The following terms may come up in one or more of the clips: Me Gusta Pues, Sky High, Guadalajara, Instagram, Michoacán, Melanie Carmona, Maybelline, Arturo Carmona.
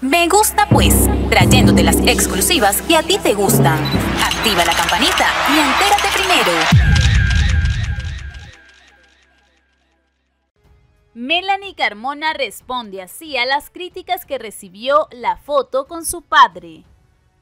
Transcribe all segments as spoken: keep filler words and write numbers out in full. Me Gusta Pues, trayéndote las exclusivas que a ti te gustan. Activa la campanita y entérate primero. Melanie Carmona responde así a las críticas que recibió la foto con su padre.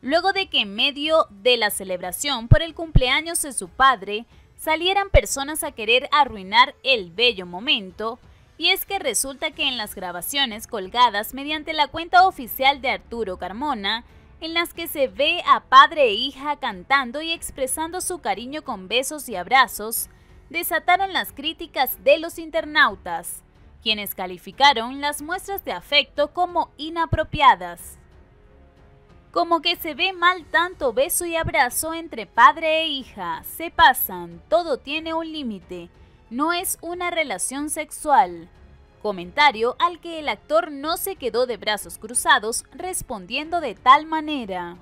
Luego de que en medio de la celebración por el cumpleaños de su padre, salieran personas a querer arruinar el bello momento, y es que resulta que en las grabaciones colgadas mediante la cuenta oficial de Arturo Carmona, en las que se ve a padre e hija cantando y expresando su cariño con besos y abrazos, desataron las críticas de los internautas, quienes calificaron las muestras de afecto como inapropiadas. Como que se ve mal tanto beso y abrazo entre padre e hija, se pasan, todo tiene un límite. No es una relación sexual, comentario al que el actor no se quedó de brazos cruzados respondiendo de tal manera.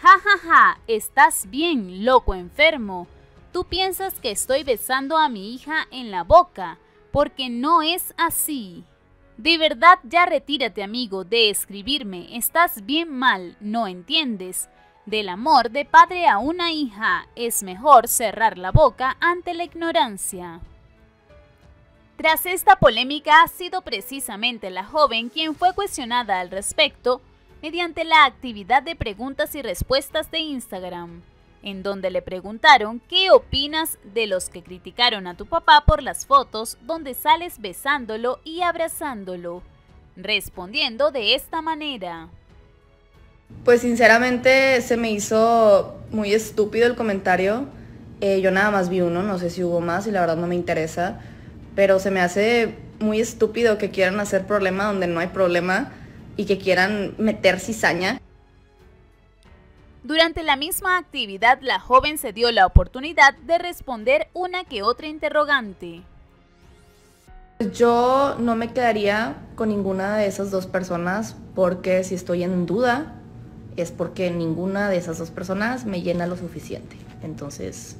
Ja ja ja, estás bien, loco enfermo, tú piensas que estoy besando a mi hija en la boca, porque no es así. De verdad ya retírate amigo de escribirme, estás bien mal, no entiendes. Del amor de padre a una hija, es mejor cerrar la boca ante la ignorancia. Tras esta polémica ha sido precisamente la joven quien fue cuestionada al respecto mediante la actividad de preguntas y respuestas de Instagram, en donde le preguntaron qué opinas de los que criticaron a tu papá por las fotos donde sales besándolo y abrazándolo, respondiendo de esta manera. Pues sinceramente se me hizo muy estúpido el comentario, eh, yo nada más vi uno, no sé si hubo más y la verdad no me interesa, pero se me hace muy estúpido que quieran hacer problema donde no hay problema y que quieran meter cizaña. Durante la misma actividad la joven se dio la oportunidad de responder una que otra interrogante. Yo no me quedaría con ninguna de esas dos personas porque si estoy en duda es porque ninguna de esas dos personas me llena lo suficiente. Entonces,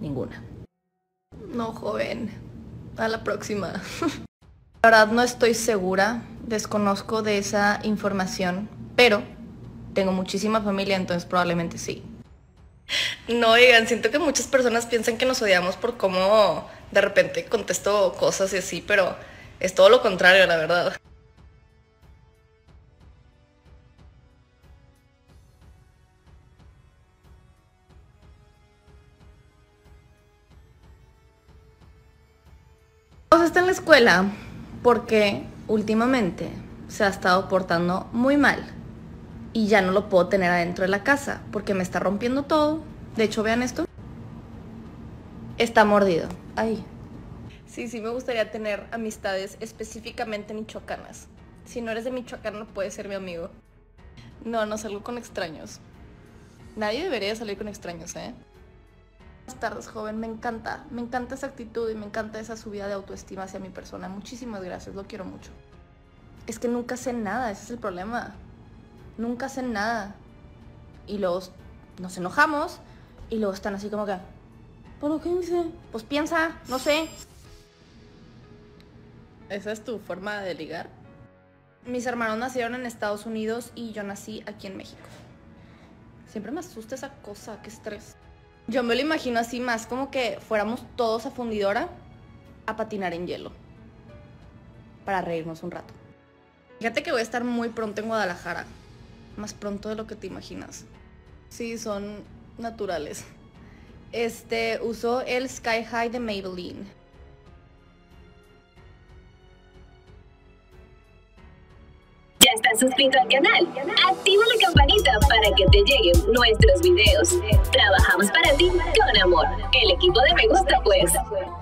ninguna. No, joven. A la próxima. La verdad no estoy segura, desconozco de esa información, pero tengo muchísima familia, entonces probablemente sí. No, oigan, siento que muchas personas piensan que nos odiamos por cómo de repente contesto cosas y así, pero es todo lo contrario, la verdad. Está en la escuela porque últimamente se ha estado portando muy mal y ya no lo puedo tener adentro de la casa porque me está rompiendo todo. De hecho, vean esto, está mordido. Ay, sí, sí me gustaría tener amistades específicamente michoacanas. Si no eres de Michoacán no puedes ser mi amigo. No, no salgo con extraños. Nadie debería salir con extraños, ¿eh? Buenas tardes, joven, me encanta, me encanta esa actitud y me encanta esa subida de autoestima hacia mi persona, muchísimas gracias, lo quiero mucho. Es que nunca sé nada, ese es el problema, nunca sé nada. Y luego nos enojamos y luego están así como que, ¿pero qué hice? Pues piensa, no sé. ¿Esa es tu forma de ligar? Mis hermanos nacieron en Estados Unidos y yo nací aquí en México. Siempre me asusta esa cosa, qué estrés. Yo me lo imagino así más como que fuéramos todos a fundidora a patinar en hielo para reírnos un rato. Fíjate que voy a estar muy pronto en Guadalajara, más pronto de lo que te imaginas. Sí, son naturales. Este, uso el Sky High de Maybelline. ¿Ya estás suscrito al canal? Activa la campanita para que te lleguen nuestros videos. Trabajamos para ti con amor. El equipo de Me Gusta Pues.